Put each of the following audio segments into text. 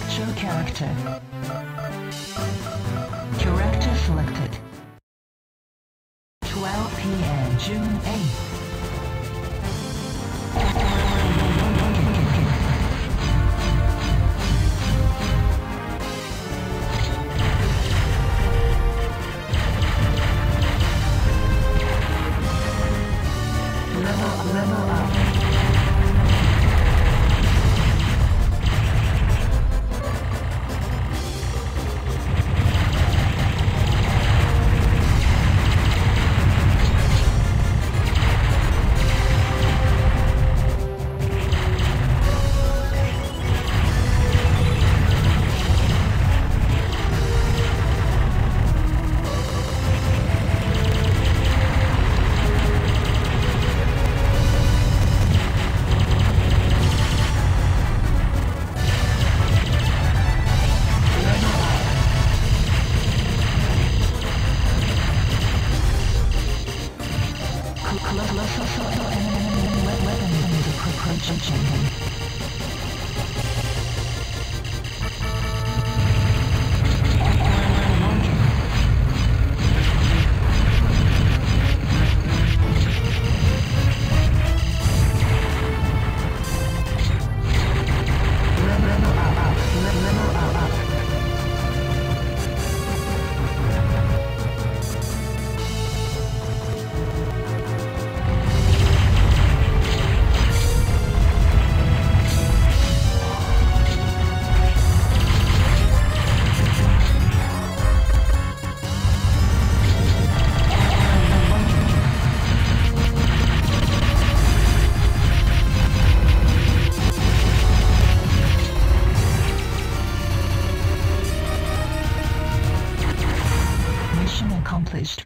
Capture character. Character selected. 12 p.m. June 8th.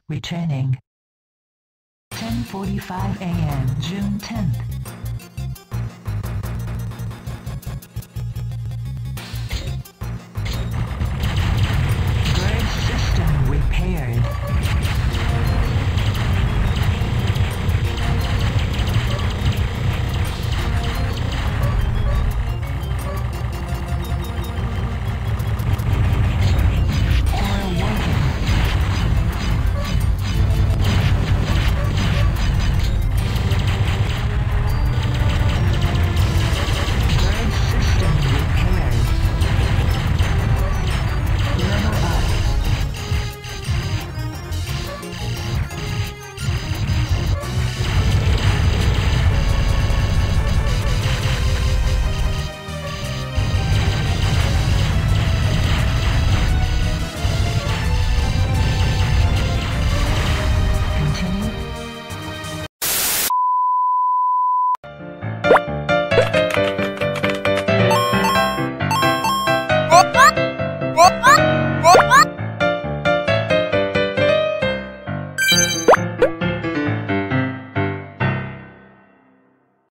Returning 10:45 a.m. June 10th. Bridge system repaired.